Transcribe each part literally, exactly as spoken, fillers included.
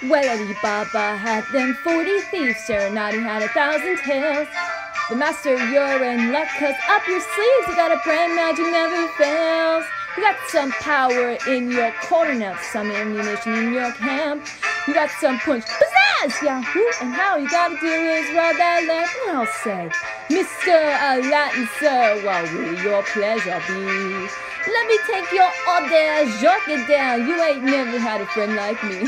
Wellity Baba had them forty thieves, Sir Naughty had a thousand tails. The master, you're in luck, cause up your sleeves you got a brain magic never fails. You got some power in your corner now, some ammunition in your camp. You got some punch, pizzazz, yahoo, and how you gotta do is rub that lamp. And I'll say, Mister Aladdin, sir, what will your pleasure be? Let me take your order, jot it down, you ain't never had a friend like me.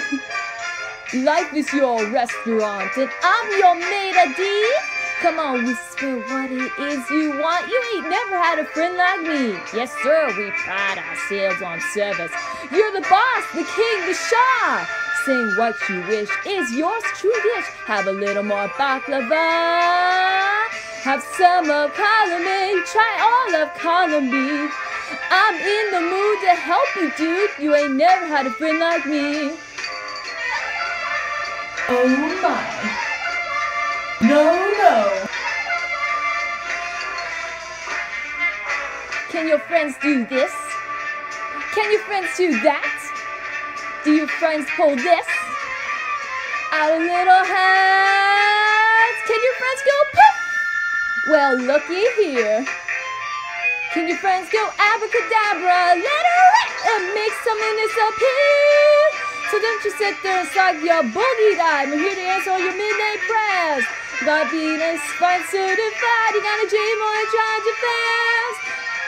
Life is your restaurant, and I'm your maître d'. Come on, whisper what it is you want. You ain't never had a friend like me. Yes, sir, we pride ourselves on service. You're the boss, the king, the shah. Sing what you wish is yours, true dish. Have a little more baklava. Have some of column A, try all of column B. I'm in the mood to help you, dude. You ain't never had a friend like me. Oh my. No, no. Can your friends do this? Can your friends do that? Do your friends pull this? Out of little hands. Can your friends go poof? Well, looky here. Can your friends go abracadabra? Let her rip and make some minutes appear. So don't you sit there and slug your boogie dive. I'm here to answer all your midnight prayers. You gotta be an inspired, certified. You gotta dream on and try to fast.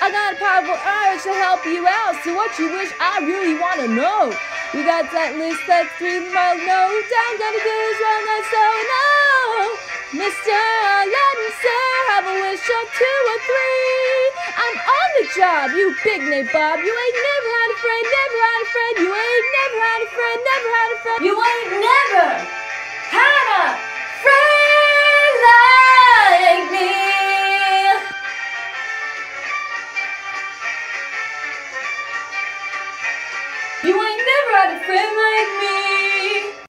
I got a powerful urge to help you out. So what you wish, I really wanna know. You got that list that's three miles, no doubt. Gotta do this well, not so, no. Mister Aladdin, sir, have a wish of two or three. I'm on the job, you big name Bob. You ain't never had a friend, never had a friend. You ain't never had a friend, never had a friend. You ain't never had a friend like me. You ain't never had a friend like me.